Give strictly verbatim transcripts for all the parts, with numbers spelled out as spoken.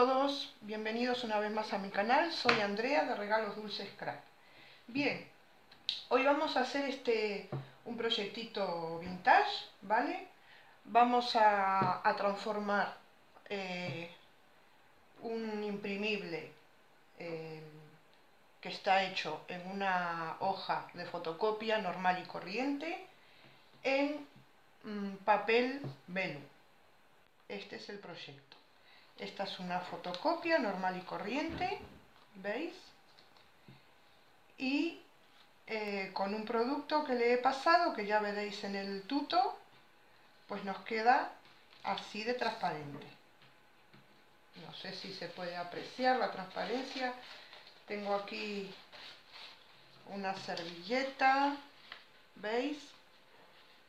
todos, bienvenidos una vez más a mi canal. Soy Andrea de Regalos Dulces Craft. Bien, hoy vamos a hacer este un proyectito vintage, ¿vale? Vamos a, a transformar eh, un imprimible eh, que está hecho en una hoja de fotocopia normal y corriente en mm, papel velo. Este es el proyecto. Esta es una fotocopia normal y corriente, ¿veis? Y eh, con un producto que le he pasado, que ya veréis en el tuto, pues nos queda así de transparente. No sé si se puede apreciar la transparencia. Tengo aquí una servilleta, ¿veis?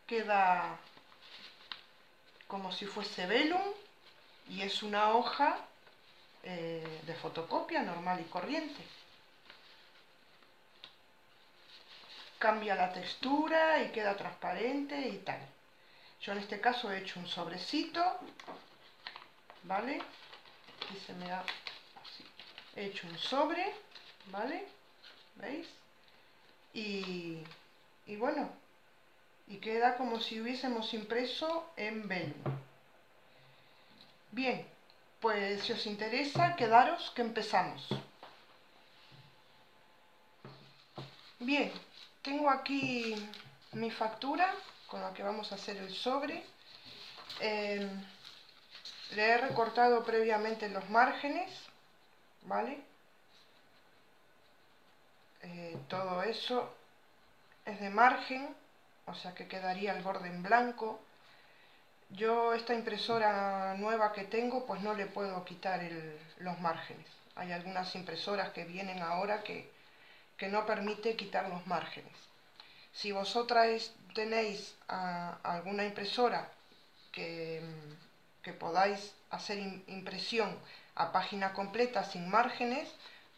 Queda como si fuese velum y es una hoja eh, de fotocopia normal y corriente. Cambia la textura y queda transparente y tal. Yo en este caso he hecho un sobrecito, ¿vale? Aquí se me da así. He hecho un sobre, ¿vale? ¿Veis? Y, y bueno, y queda como si hubiésemos impreso en velum. Bien, pues si os interesa, quedaros que empezamos. Bien, tengo aquí mi factura con la que vamos a hacer el sobre. Eh, le he recortado previamente los márgenes, ¿vale? Eh, todo eso es de margen, o sea que quedaría el borde en blanco. Yo esta impresora nueva que tengo, pues no le puedo quitar el, los márgenes. Hay algunas impresoras que vienen ahora que, que no permite quitar los márgenes. Si vosotras tenéis a, a alguna impresora que, que podáis hacer impresión a página completa sin márgenes,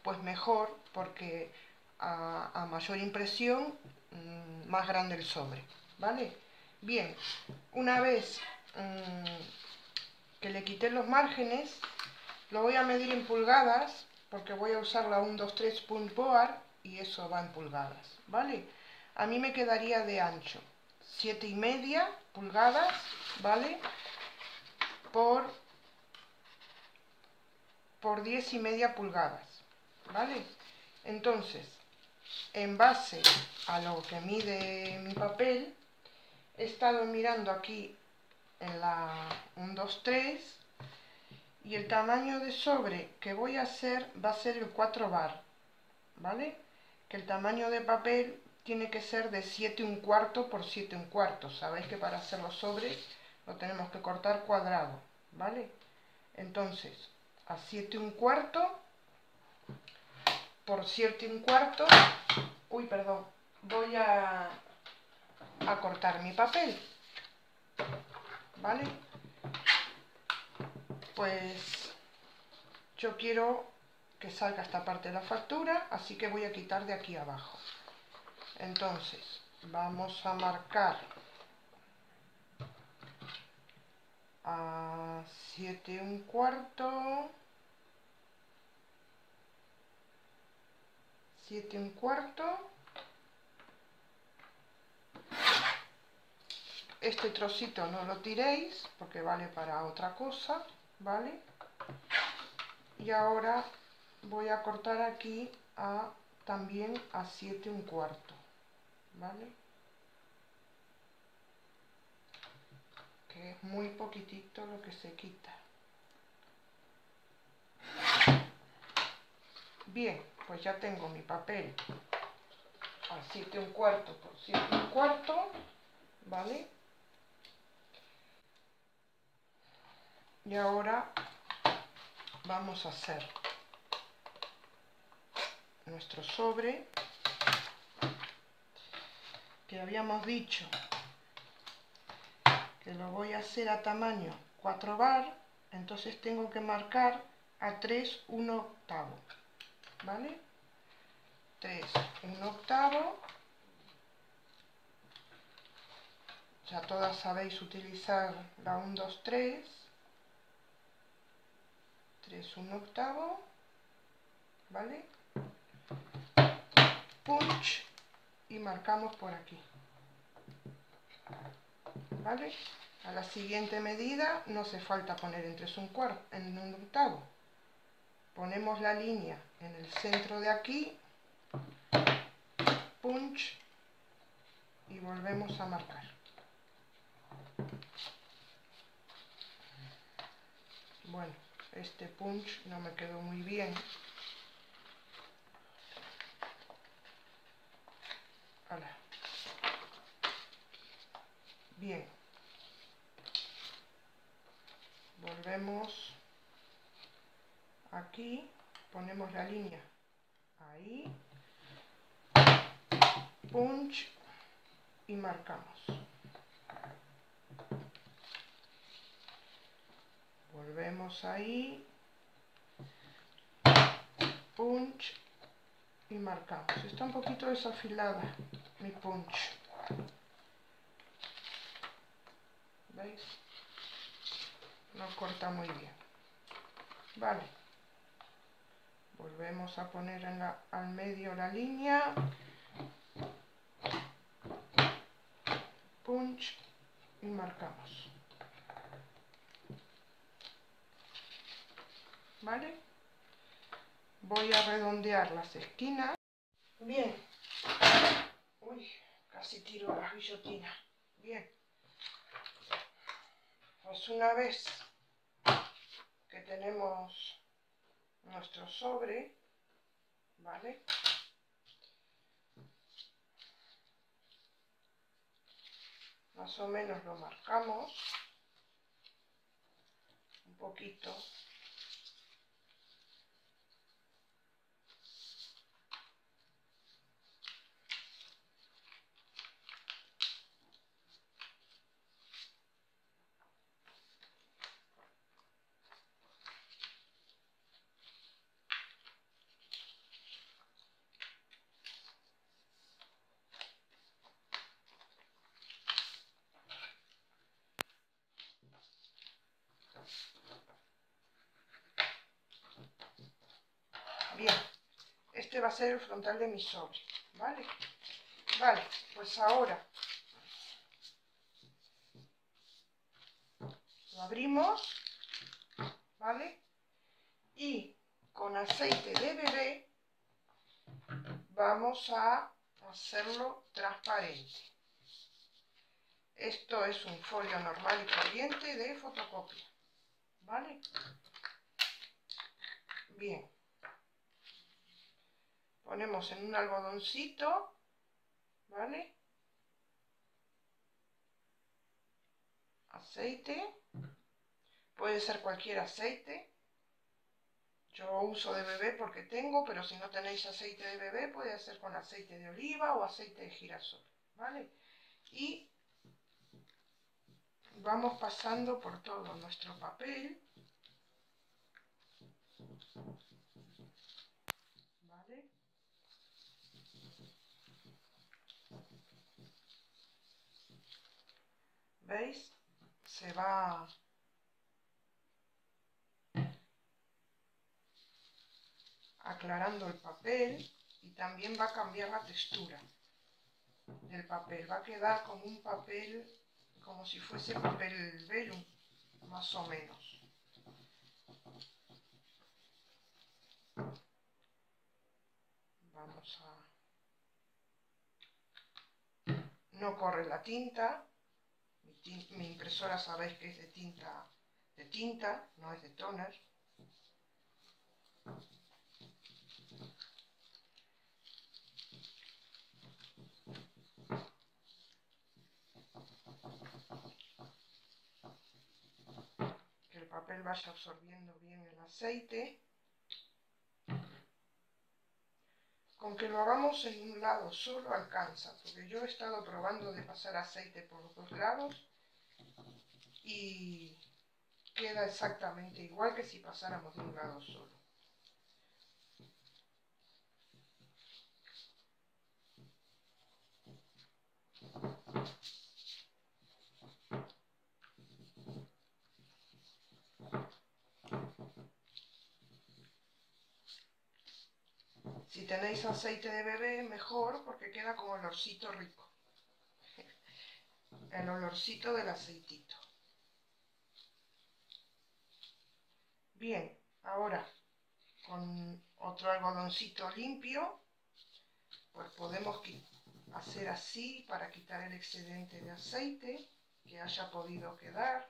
pues mejor, porque a, a mayor impresión, más grande el sobre, ¿vale? Bien, una vez que le quité los márgenes, lo voy a medir en pulgadas, porque voy a usar la uno dos tres punt board y eso va en pulgadas, ¿vale? A mí me quedaría de ancho siete y media pulgadas, ¿vale? Por, por diez y media pulgadas, ¿vale? Entonces, en base a lo que mide mi papel, he estado mirando aquí en la uno dos tres y el tamaño de sobre que voy a hacer va a ser el cuatro bar, ¿vale? Que el tamaño de papel tiene que ser de siete y un cuarto por siete y un cuarto. Sabéis que para hacer los sobres lo tenemos que cortar cuadrado, ¿vale? Entonces, a siete y un cuarto por siete y un cuarto, uy, perdón, voy a, a cortar mi papel, ¿vale? Pues yo quiero que salga esta parte de la factura, así que voy a quitar de aquí abajo. Entonces, vamos a marcar a siete y un cuarto, siete y un cuarto. Este trocito no lo tiréis porque vale para otra cosa, ¿vale? Y ahora voy a cortar aquí a, también a siete y un cuarto, ¿vale? Que es muy poquitito lo que se quita. Bien, pues ya tengo mi papel a siete y un cuarto por siete y un cuarto, ¿vale? Y ahora vamos a hacer nuestro sobre, que habíamos dicho que lo voy a hacer a tamaño cuatro bar, entonces tengo que marcar a tres y un octavo, ¿vale? tres y un octavo. Ya todas sabéis utilizar la uno dos tres. tres, un octavo, ¿vale? Punch y marcamos por aquí, ¿vale? A la siguiente medida no hace falta poner en tres un cuarto, en un octavo. Ponemos la línea en el centro de aquí, punch y volvemos a marcar. Bueno, este punch no me quedó muy bien. Hola. Bien. Volvemos aquí, ponemos la línea ahí, punch y marcamos. Volvemos ahí, punch y marcamos. Está un poquito desafilada mi punch. ¿Veis? No corta muy bien. Vale. Volvemos a poner en la, al medio la línea. Punch y marcamos. ¿Vale? Voy a redondear las esquinas. Bien. Uy, casi tiro la guillotina. Bien. Pues una vez que tenemos nuestro sobre, ¿vale? Más o menos lo marcamos un poquito. Bien, este va a ser el frontal de mi sobre, ¿vale? Vale, pues ahora lo abrimos, ¿vale? Y con aceite de bebé vamos a hacerlo transparente. Esto es un folio normal y corriente de fotocopia, ¿vale? Bien. Ponemos en un algodoncito, ¿vale? Aceite. Puede ser cualquier aceite. Yo uso de bebé porque tengo, pero si no tenéis aceite de bebé, puede ser con aceite de oliva o aceite de girasol, ¿vale? Y vamos pasando por todo nuestro papel. ¿Vale? ¿Veis? Se va aclarando el papel y también va a cambiar la textura del papel. Va a quedar como un papel, como si fuese papel velum, más o menos. Vamos a... No corre la tinta. Mi impresora sabéis que es de tinta, de tinta, no es de toner. Que el papel vaya absorbiendo bien el aceite. Con que lo hagamos en un lado solo alcanza, porque yo he estado probando de pasar aceite por los dos lados y queda exactamente igual que si pasáramos de un lado solo. Si tenéis aceite de bebé, mejor, porque queda como olorcito rico. El olorcito del aceitito. Bien, ahora con otro algodoncito limpio, pues podemos hacer así para quitar el excedente de aceite que haya podido quedar.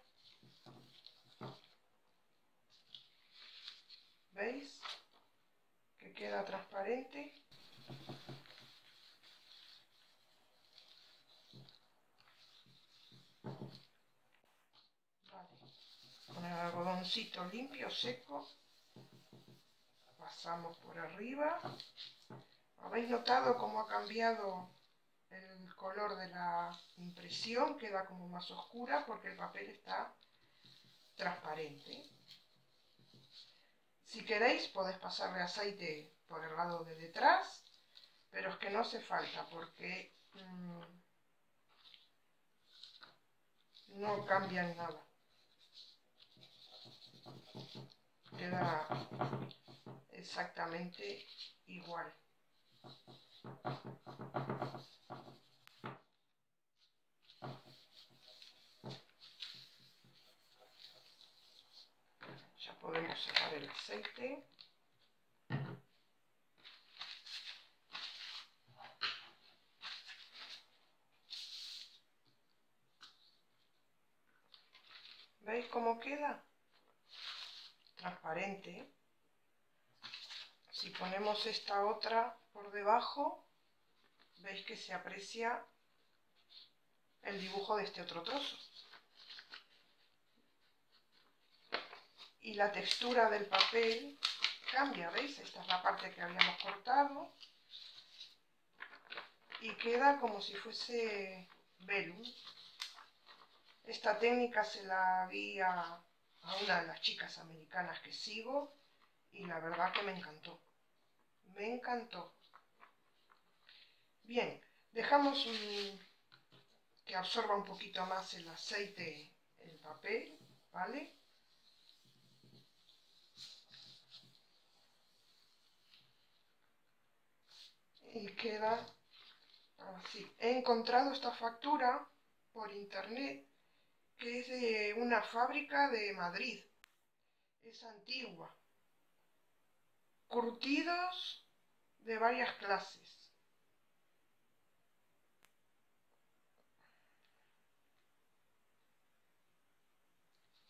¿Veis? Que queda transparente. Vale. Con el algodoncito limpio, seco, pasamos por arriba. ¿Habéis notado cómo ha cambiado el color de la impresión? Queda como más oscura porque el papel está transparente. Si queréis podéis pasarle aceite por el lado de detrás, pero es que no hace falta porque mmm, no cambian nada. Queda exactamente igual. Ya podemos sacar el aceite. ¿Veis cómo queda? Transparente. Si ponemos esta otra por debajo, veis que se aprecia el dibujo de este otro trozo. Y la textura del papel cambia, ¿veis? Esta es la parte que habíamos cortado. Y queda como si fuese velum. Esta técnica se la vi a, a una de las chicas americanas que sigo y la verdad que me encantó. Me encantó. Bien, dejamos un, que absorba un poquito más el aceite, el papel, ¿vale? Y queda así. He encontrado esta factura por internet, que es de una fábrica de Madrid. Es antigua. Curtidos de varias clases.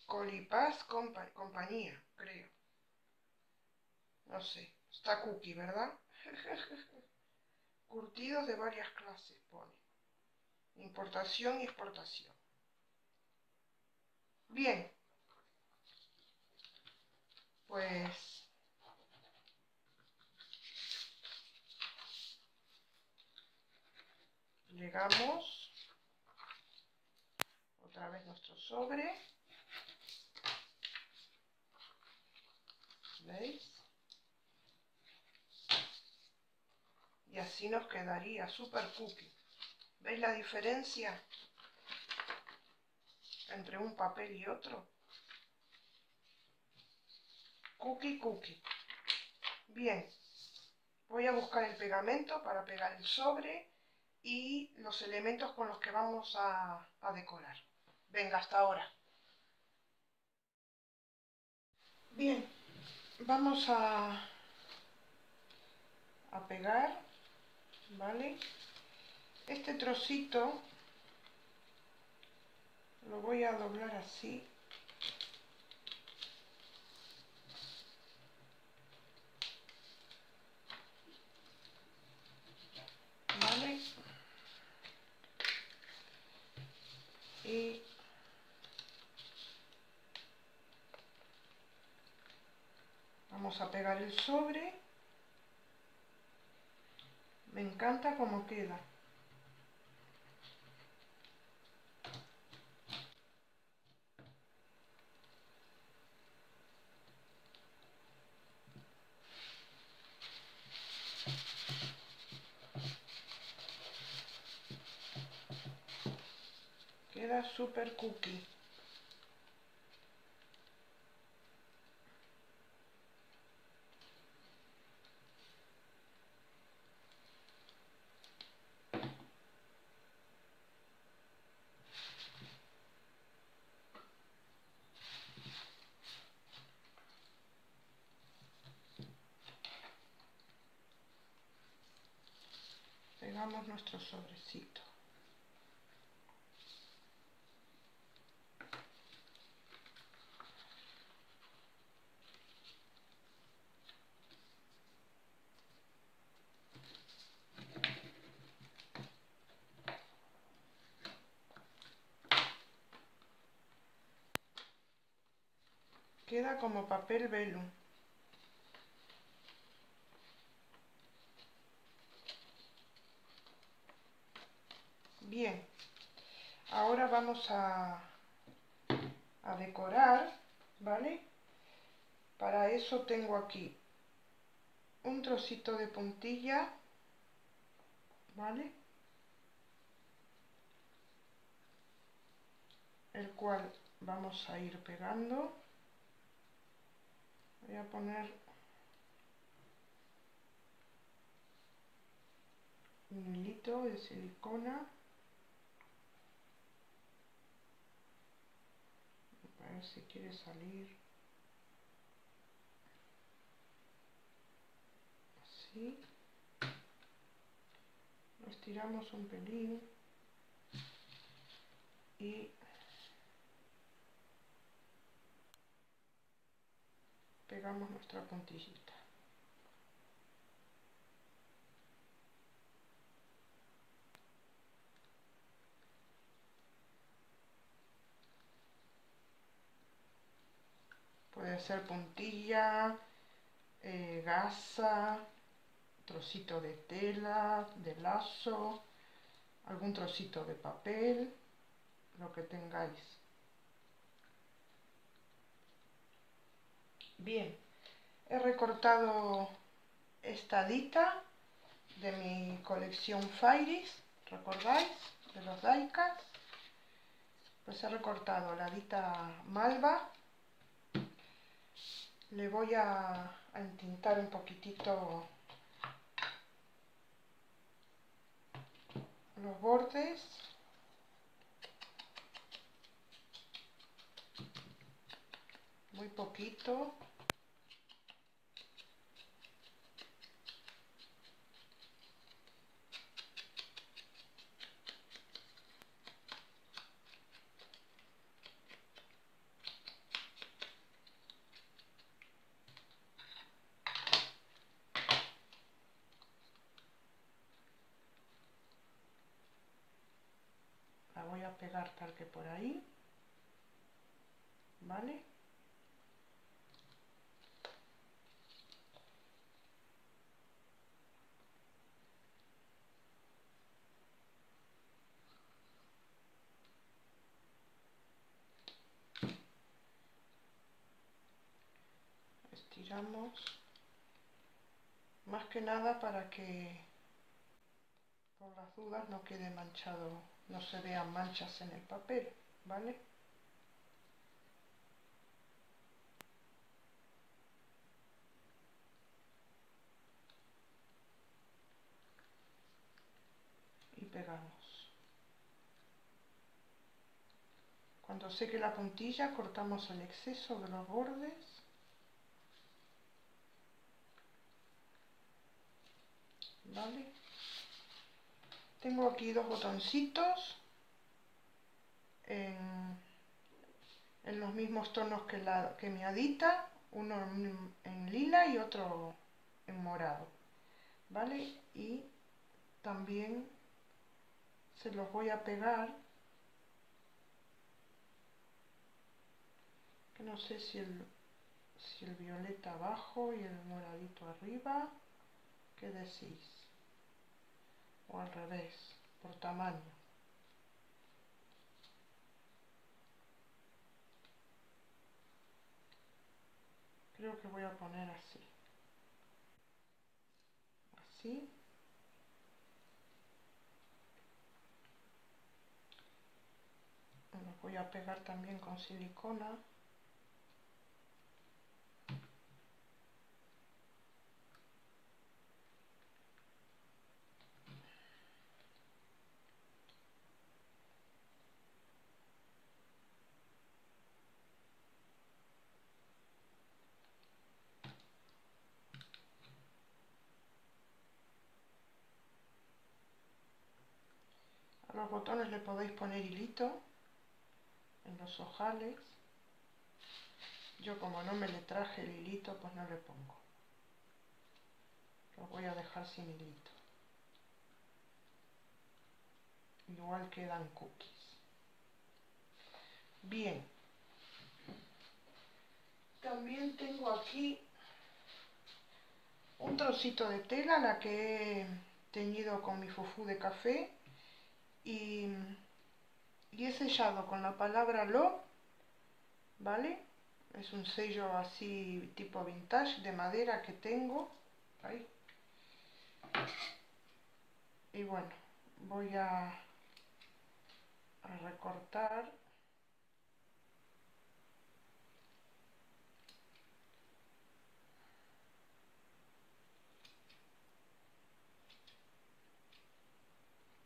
Colipaz compa compañía, creo. No sé. Está cookie, ¿verdad? Curtidos de varias clases, pone. Importación y exportación. Bien. Pues plegamos otra vez nuestro sobre. ¿Veis? Y así nos quedaría super cookie. ¿Veis la diferencia entre un papel y otro? Cookie, cookie. Bien, voy a buscar el pegamento para pegar el sobre y los elementos con los que vamos a, a decorar. Venga, hasta ahora. Bien, vamos a, a pegar. ¿Vale? Este trocito lo voy a doblar así. ¿Vale? Y vamos a pegar el sobre. Me encanta cómo queda. Queda super cookie. pegamos nuestro sobrecito. Queda como papel velo. Bien, ahora vamos a, a decorar, ¿vale? Para eso tengo aquí un trocito de puntilla, ¿vale? El cual vamos a ir pegando. Voy a poner un hilito de silicona. A ver si quiere salir. Así. Lo estiramos un pelín. Y pegamos nuestra puntillita. Puede ser puntilla, eh, gasa, trocito de tela, de lazo, algún trocito de papel, lo que tengáis. Bien, he recortado esta dita de mi colección Fairies, ¿recordáis? De los Daikas. Pues he recortado la dita Malva. Le voy a, a entintar un poquitito los bordes. Muy poquito. Pegar tal que por ahí, ¿vale? Estiramos más que nada para que por las dudas no quede manchado, no se vean manchas en el papel, ¿vale? Y pegamos. Cuando seque la puntilla, cortamos el exceso de los bordes. ¿Vale? Tengo aquí dos botoncitos en, en los mismos tonos que, la, que mi adita, uno en, en lila y otro en morado, ¿vale? Y también se los voy a pegar, que no sé si el, si el violeta abajo y el moradito arriba, ¿qué decís? O al revés, por tamaño. Creo que voy a poner así. Así. Lo voy a pegar también con silicona. los botones le podéis poner hilito en los ojales. Yo como no me le traje el hilito, pues no le pongo. Lo voy a dejar sin hilito. Igual quedan cookies. Bien. También tengo aquí un trocito de tela, la que he teñido con mi fufú de café, y, y he sellado con la palabra lo, ¿vale? Es un sello así tipo vintage de madera que tengo. Ahí. Y bueno, voy a, a recortar.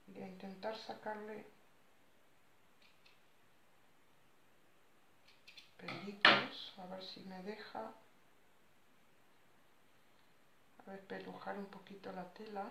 Voy a intentar sacarle pelitos, a ver si me deja. A ver, pelujar un poquito la tela.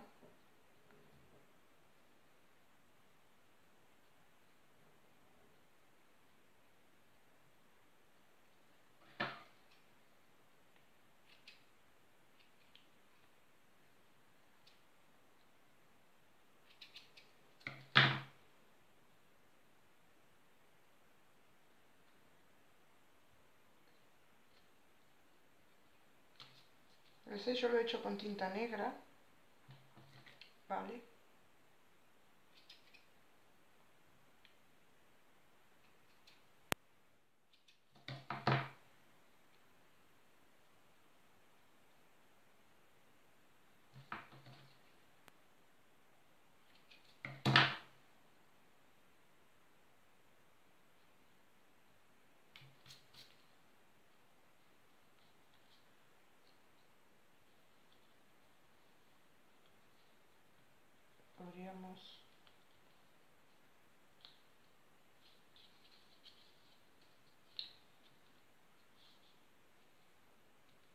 El sello lo he hecho con tinta negra, vale.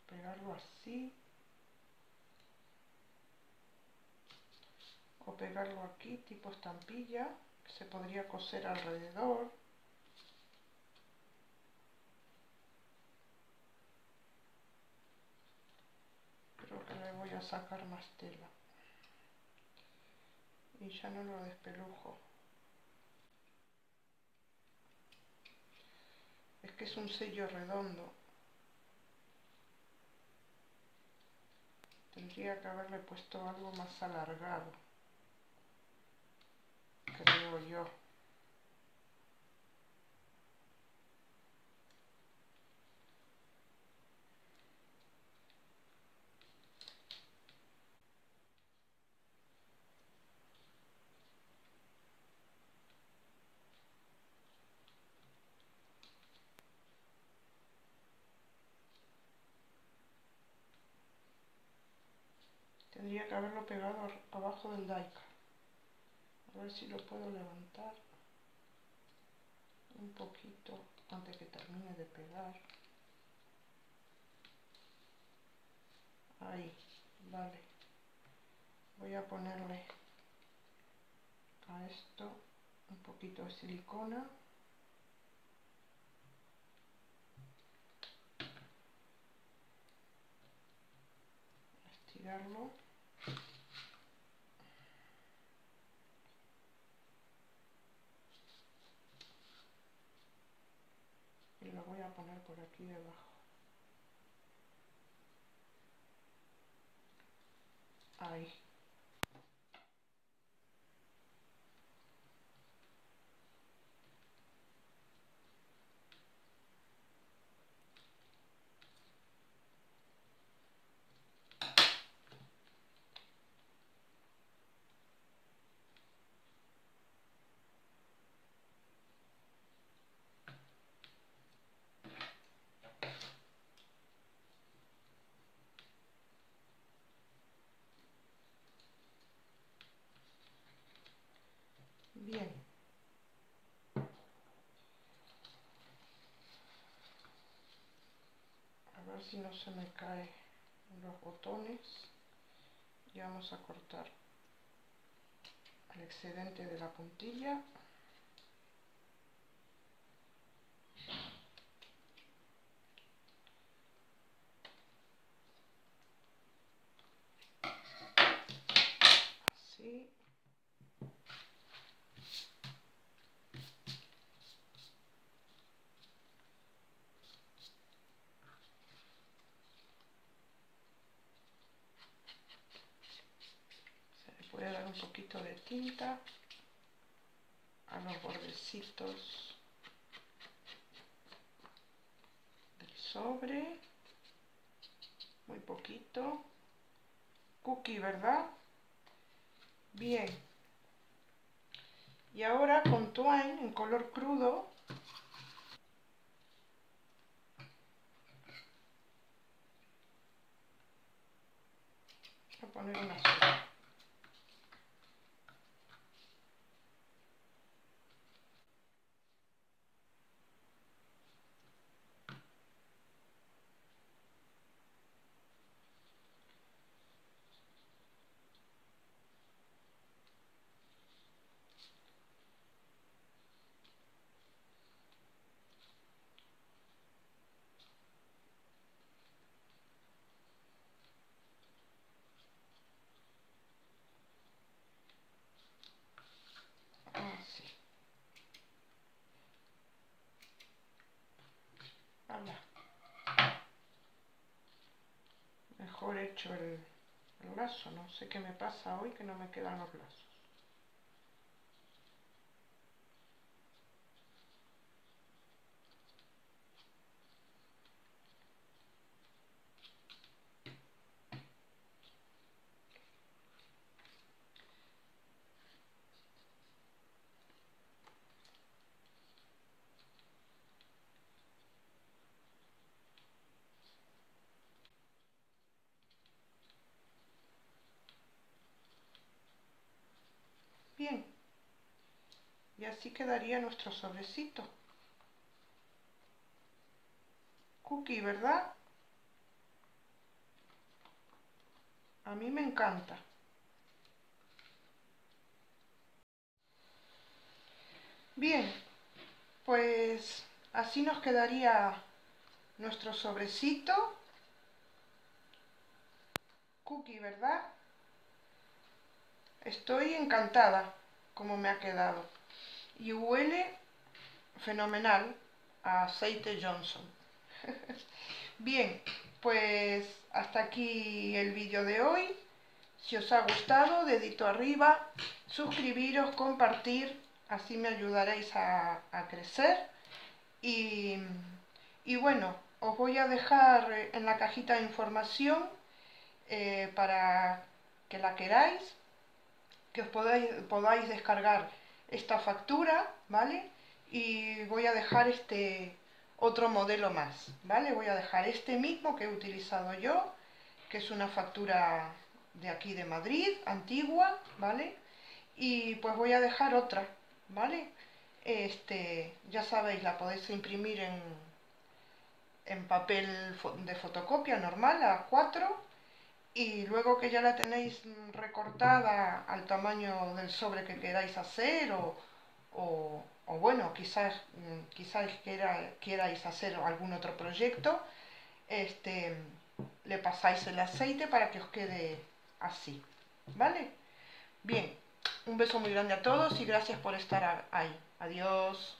Pegarlo así o pegarlo aquí tipo estampilla, que se podría coser alrededor. Creo que le voy a sacar más tela. Y ya no lo despelujo. Es que es un sello redondo. Tendría que haberle puesto algo más alargado, creo yo. Tendría que haberlo pegado abajo del Daika. A ver si lo puedo levantar un poquito antes que termine de pegar. Ahí, vale. Voy a ponerle a esto un poquito de silicona. Estirarlo. Y lo voy a poner por aquí debajo. Ahí. Bien. A ver si no se me caen los botones. Y vamos a cortar el excedente de la puntilla. Así. Voy a dar un poquito de tinta a los bordecitos del sobre, muy poquito. Cookie, ¿verdad? Bien. Y ahora con twine en color crudo voy a poner una sola. Mejor hecho el, el lazo, no sé qué me pasa hoy que no me quedan los lazos. Bien, y así quedaría nuestro sobrecito. Cookie, ¿verdad? A mí me encanta. Bien, pues así nos quedaría nuestro sobrecito. Cookie, ¿verdad? Estoy encantada como me ha quedado y huele fenomenal a aceite Johnson. Bien, pues hasta aquí el vídeo de hoy. Si os ha gustado, dedito arriba, suscribiros, compartir, así me ayudaréis a, a crecer. Y, y bueno, os voy a dejar en la cajita de información eh, para que la queráis, que os podáis, podáis descargar esta factura, ¿vale? Y voy a dejar este otro modelo más, ¿vale? Voy a dejar este mismo que he utilizado yo, que es una factura de aquí de Madrid, antigua, ¿vale? Y pues voy a dejar otra, ¿vale? Este, ya sabéis, la podéis imprimir en, en papel de fotocopia normal, A cuatro, y luego que ya la tenéis recortada al tamaño del sobre que queráis hacer o, o, o bueno, quizás, quizás quiera, queráis hacer algún otro proyecto, este, le pasáis el aceite para que os quede así, ¿vale? Bien, un beso muy grande a todos y gracias por estar ahí. Adiós.